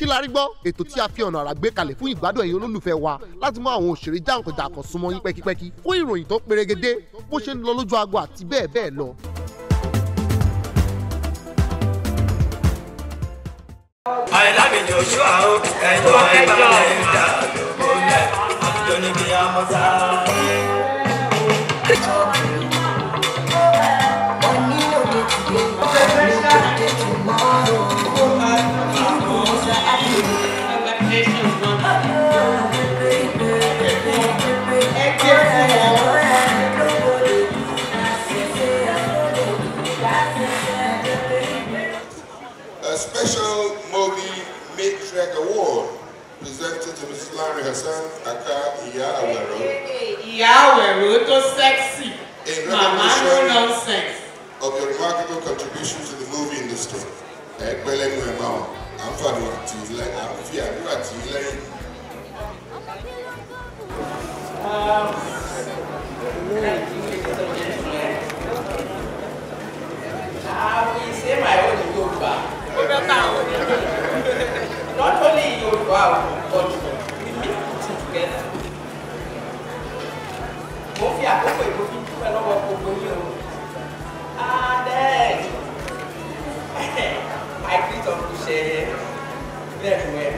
Kilarigbo ètò tí a fi ọ̀nà àrà gbé kalẹ̀ fún ìgbádùn ẹ̀yin olólùfẹ́ wa láti mú àwọn òṣèré jàǹkànjàǹkàn súnmọ́ yín pẹ́kípẹ́kí fún ìròyìn tó pérégedé bó ṣe ń lọ lójú agbo àti bẹ́ẹ̀ bẹ́ẹ̀ lọ. àìlábìjọ ṣọ́ àwọn ẹ̀jọ̀ ìbálẹ̀ ìdá lóbólẹ̀ àjọ níbi àmọ́ta. Special Movie Mid-Track Award presented to Mrs. Larry Hassan, aka Iya Awero. Iya Awero, to sexy. In recognition of your remarkable contribution to the movie industry. I will say my own Yoruba. Not only in Yoruba, but we need to put it together. And then, I greet Uncle Shea very well.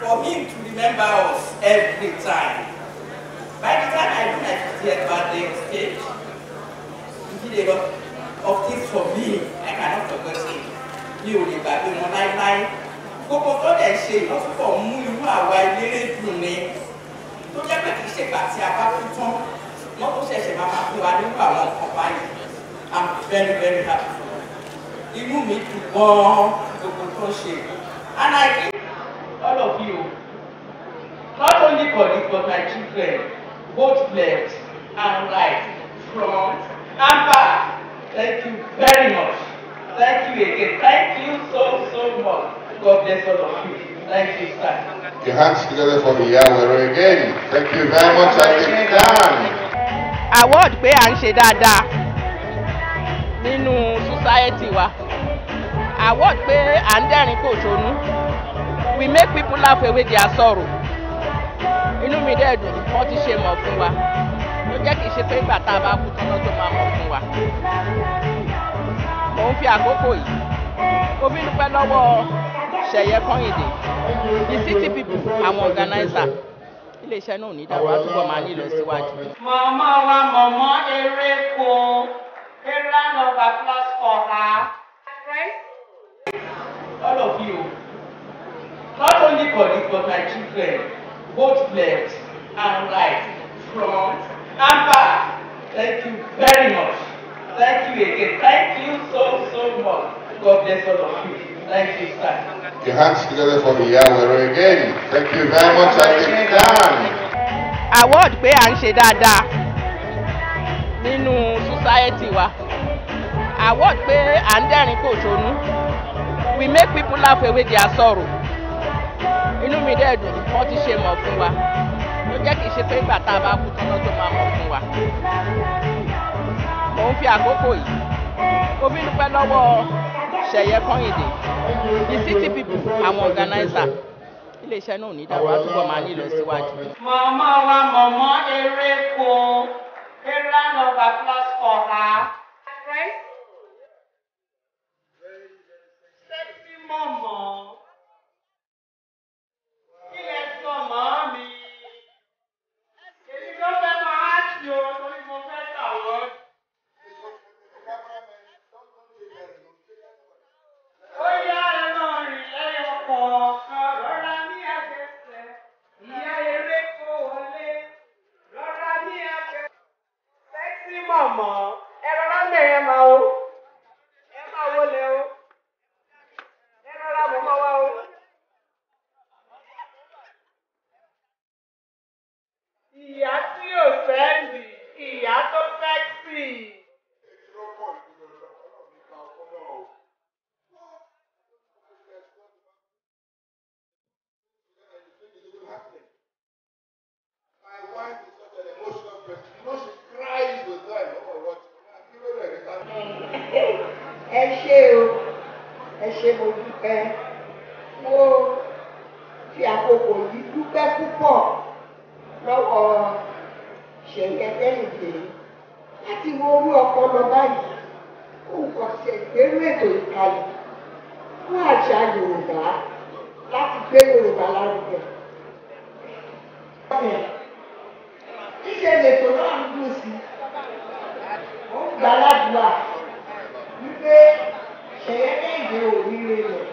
For him to remember us every time. By the time I do my 50th birthday stage, he did a lot of things for me. I cannot forget him. You will be back in one night. Go for that shape, not for moving away, living through me. Don't get back to shape at the apartment. Not to say, I'm very, very happy. You move me to all the control shape. And I give all of you, not only for this, but my children, both left and right, front and back. Thank you very much. Thank you again. Thank you so, so much. God bless all of you. Thank you, sir. Your hands together for Iya Awero again. Thank you very much. I think down. Award pé à ń ṣe dáadáa nínú society wa. Award pé à ń dẹ́rìn pòṣónú. We make people laugh away their sorrow. Inú mi dẹ̀ dùn, wọ́n ti ṣe mọ̀ fún wa. Ó jẹ́ kìí ṣe pé ìgbà tá a bá kú tán lọ́jọ́ máa mọ̀ fún wa. Mo ń fi àkókò yìí mo fi dúpẹ́ lọ́wọ́ Ṣẹ̀yẹ Kọ́yìndé the city people àwọn organizer iléeṣẹ́ náà ò ní dáwọ́ àtúbọ̀ máa ní ìlọsíwájú. Màmá wa Màmá Ereko, a round of applause for her. Right? All of you, not only for this but my children, both left and right, front and back. Thank you very much. Thank you again. Thank you so, so much. God bless all of you. Thank you, sir. Your hands together for Iya Awero again. Thank you very much. I think down. Award pé à ń ṣe dáadáa nínú society wa. Award pé à ń dẹ́rìn pòṣónú. We make people laugh away their sorrow. Inú mi dẹ̀ dùn, wọ́n ti ṣe mọ̀ fún wa. Ó jẹ́ kìí ṣe pé ìgbà tá a bá kú tán lọ́jọ́ máa mọ̀ fún wa. Mo ń fi àkókò yìí mo fi dúpẹ́ lọ́wọ́ Ṣẹ̀yẹ Kọ́yìndé the city people àwọn organizer iléeṣẹ́ náà ò ní dáwọ́ àtúbọ̀ máa ní ìlọsíwájú. Màmá wa Màmá Ereko, a round of applause for her. Right? Sexy mama. Kí lẹ sọ màá mi? Èmi ló fẹ́ máa ṣe o torí mo fẹ́ tàwọn. Ẹ ṣé o, ẹ ṣé mo dúpẹ́, mo fi àkókò yìí dúpẹ́ púpọ̀ lọ́wọ́ Ṣẹ̀ǹgẹ̀dẹ̀ láti wo orú ọpọlọ báyìí kó nǹkan ṣe ìgbérú ètò ìkàlẹ̀ fún àṣà Yorùbá láti gbé Yorùbá lárugẹ. Ṣíṣe lètò náà ń dùn sí i. Ó ń gbàládùá wípé Ṣẹ̀ǹgẹ̀dẹ̀ òríire rẹ̀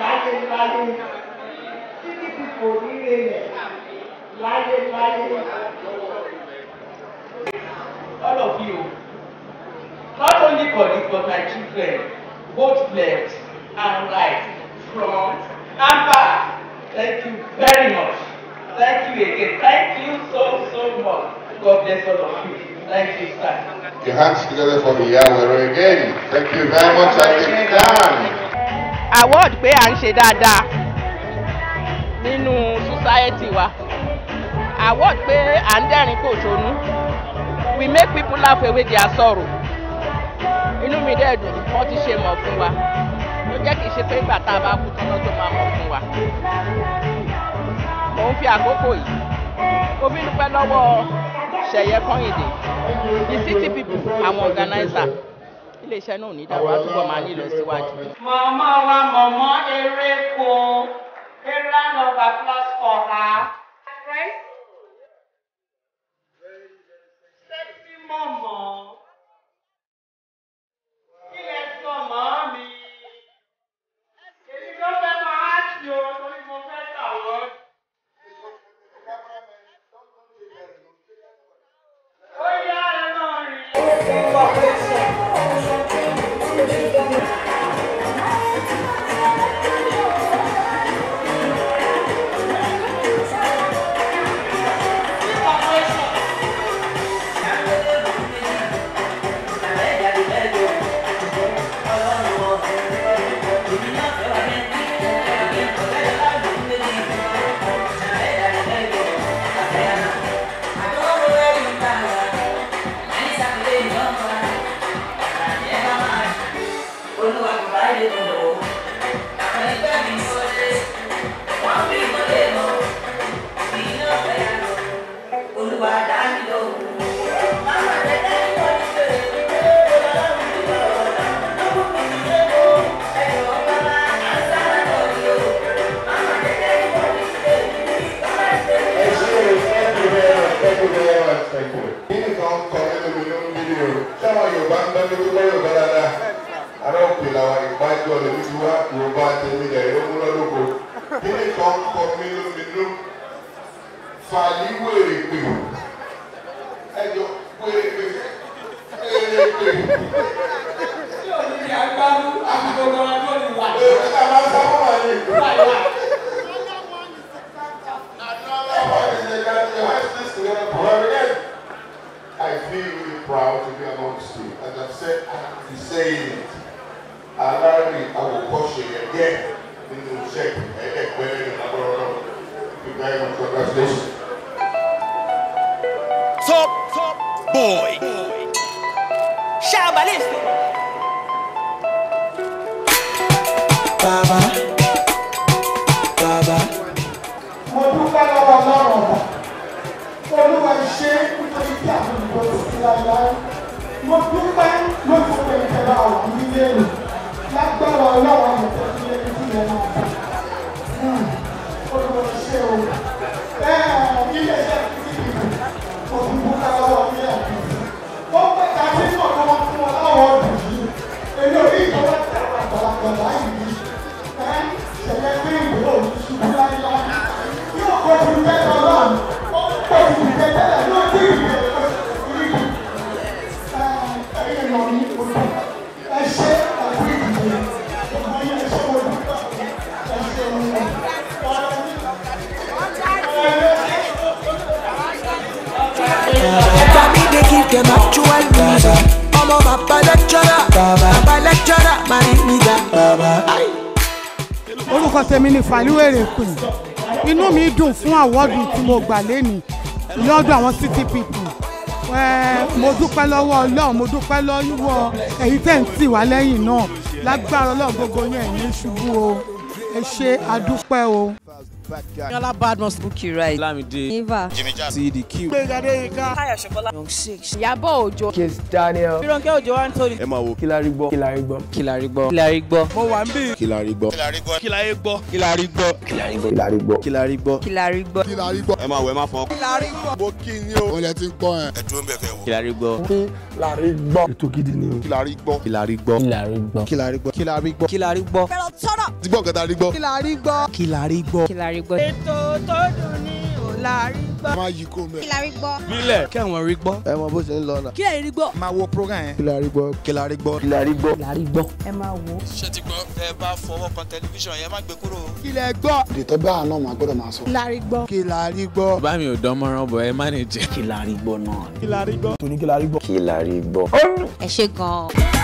láyéláyé títí pípò òríire rẹ̀ láyéláyé. All of you, not only colleagues but my children, both left and right, front and back. Thank you very much. Thank you again. Thank you so much. God bless all of you. Thank you, sir. Your hands together for Iya Awero again. Thank you very much. Award pé à ń ṣe dáadáa nínú society wa. Award pé à ń dẹ́rìn pòṣónú. We make people laugh away their sorrow. Inú mi dẹ̀ dùn, wọ́n ti ṣe mọ̀ fún wa. Ló jẹ́ kìí ṣe pé ìgbà tá a bá kú tán lọ́jọ́ máa mọ̀ fún wa. Mò ń fi àkókò yìí. Mo fi dúpẹ́ lọ́wọ́ Ṣẹ̀yẹ Kọ́yìndé. The city people, àwọn organizer. Iléeṣẹ́ náà ò ní dàrú, àtúbọ̀ máa ní ìlọsíwájú. Màmá wa mọ̀mọ́ Ereko, a round of applause for her. Mama, let's go, mommy. If you don't let my heart go, you won't get that word. Oh yeah, I'm sorry. Àwọ́dù tí mo gbà lẹ́nu lọ́dọ̀ àwọn city people mo dúpẹ́ lọ́wọ́ Ọlọ́run, mo dúpẹ́ lọ́wọ́ èyí tẹ̀ ń tì wá lẹ́yìn náà. Lágbára Ọlọ́run gbogbo yín ẹ̀yin ṣubú o. Eshe adúpẹ́ o. Yala bad must book you right. Lamide. Eva. Jimmy Jazz. CDQ. Gbegade. Kaya Shokola. Young Six. Yabo Ojo. Kiss Daniel. Bironke Ojo Anthony. Emma Wo. Kilarigbo. Kilarigbo. Kilarigbo. Kilarigbo. Mo wa nbi. Kilarigbo. Kilarigbo. Kilarigbo. Kilarigbo. Kilarigbo. Kilarigbo. Kilarigbo. Kilarigbo. Emma Wo Emma Fon. Kilarigbo. Bo kini o. O le tin po en. E duro nbe fe wo. Kilarigbo. Kilarigbo. Ètò gidi ni o. Kilarigbo. Kilarigbo. Kilarigbo. Kilarigbo. Kilarigbo. Kilarigbo. Pero toro. Ti gbo nkan ta rigbo. Kilarigbo. Kilarigbo. Kilarigbo. Ètò tó dùn ni o Larigbo. Má yí kó mẹ́. Kilarigbo. Bílẹ̀. Kí àwọn rigbo. Ẹ mọ bó ṣe ń lọ náà. Kí ẹ rigbo. Máa wo program yẹn. Kilarigbo. Kilarigbo. Kilarigbo. Kilarigbo. Ẹ máa wo. Ṣé ti gbọ́? Ẹ bá fọwọ́ kan tẹlifíṣàn yẹn má gbé kúrò. Kílẹ̀ gbọ́. Ìdìtọ́ bá àná máa gbọ́dọ̀ máa sọ. Larigbo. Kilarigbo. Bá mi ò dánmọ́rán bọ̀ ẹ má ní jẹ́. Kilarigbo náà. Kilarigbo. Tòní Kilarigbo. Kilarigbo. Ẹ ṣe gan-an.